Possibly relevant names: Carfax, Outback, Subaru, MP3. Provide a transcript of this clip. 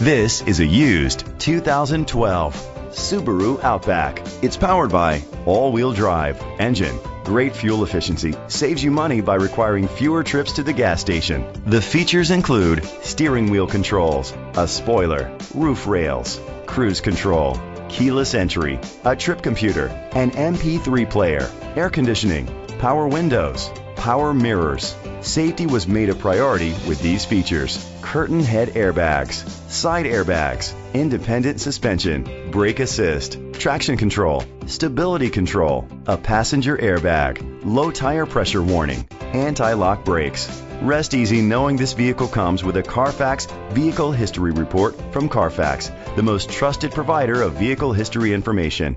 This is a used 2012 Subaru Outback. It's powered by all-wheel drive engine. Great fuel efficiency saves you money by requiring fewer trips to the gas station. The features include steering wheel controls, a spoiler, roof rails, cruise control, keyless entry, a trip computer, an MP3 player, air conditioning, power windows, power mirrors. Safety was made a priority with these features: curtain head airbags, side airbags, independent suspension, brake assist, traction control, stability control, a passenger airbag, low tire pressure warning, anti-lock brakes. Rest easy knowing this vehicle comes with a Carfax Vehicle History Report from Carfax, the most trusted provider of vehicle history information.